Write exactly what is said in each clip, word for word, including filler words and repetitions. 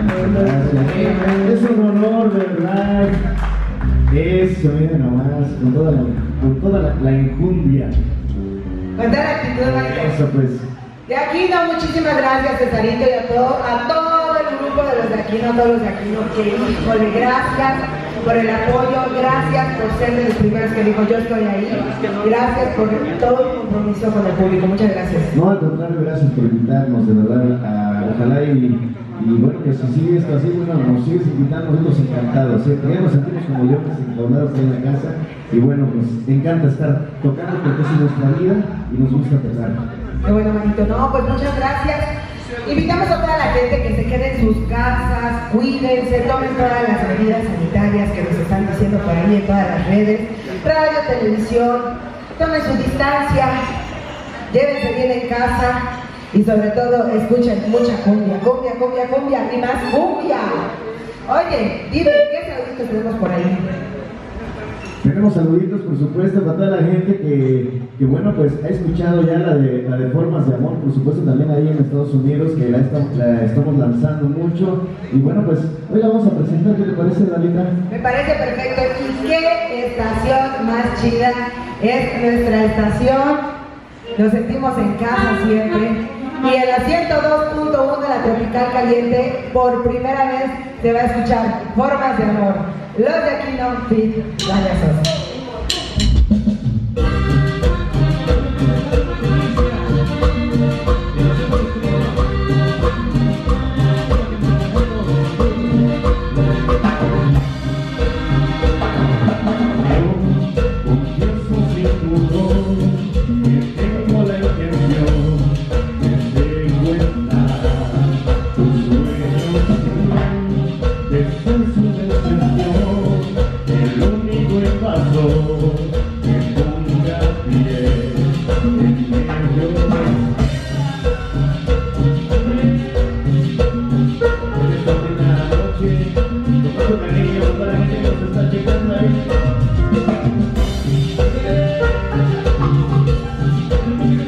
Es un honor, ¿verdad? Eso, mira nomás, con toda la, con toda la, la enjundia. Con toda la actitud, Mario. Eso pues. De Aquino, muchísimas gracias, Cesarito, y a todo, a todo el grupo de los de Aquino, a todos los de Aquino, que híjole, gracias por el apoyo, gracias por ser de los primeros que dijo yo estoy ahí, gracias por todo el compromiso con el público, muchas gracias. No, al contrario, gracias por invitarnos, de verdad, a, ojalá y... Y bueno, que si sigue esto así, bueno, nos sigues invitando, nos hemos encantado, ¿cierto? Ya nos sentimos como yo, que se encontraron en la casa, y bueno, pues me encanta estar tocando porque es nuestra vida y nos gusta tocar. Qué bueno, manito, no, pues muchas gracias. Invitamos a toda la gente que se quede en sus casas, cuídense, tomen todas las medidas sanitarias que nos están diciendo por ahí en todas las redes, radio, televisión, tomen su distancia, llévense bien en casa. Y sobre todo, escuchen mucha cumbia, cumbia, cumbia, cumbia, y más cumbia. Oye, dime, ¿qué saluditos tenemos por ahí? Tenemos saluditos, por supuesto, para toda la gente que, que bueno, pues ha escuchado ya la de, la de Formas de Amor, por supuesto, también ahí en Estados Unidos, que la estamos, la estamos lanzando mucho. Y bueno, pues, hoy la vamos a presentar, ¿qué te parece, Dalita? Me parece perfecto. ¿Y qué estación más chida es nuestra estación? Nos sentimos en casa siempre. Y en la ciento dos punto uno de la Tropical Caliente, por primera vez se va a escuchar Formas de Amor. Los de Aquino Fit Vallazos.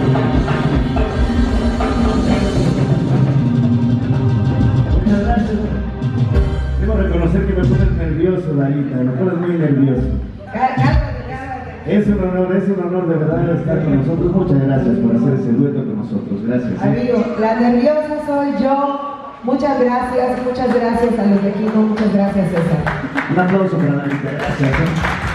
Thank you. debo reconocer que me pone nervioso, Darita, me pones muy nervioso. Es un honor, es un honor de verdad estar con nosotros. Muchas gracias por hacer ese dueto con nosotros. Gracias. ¿eh? Amigo, la nerviosa soy yo. Muchas gracias, muchas gracias a los de equipo, muchas gracias, César. Un aplauso para Darita, gracias. ¿eh?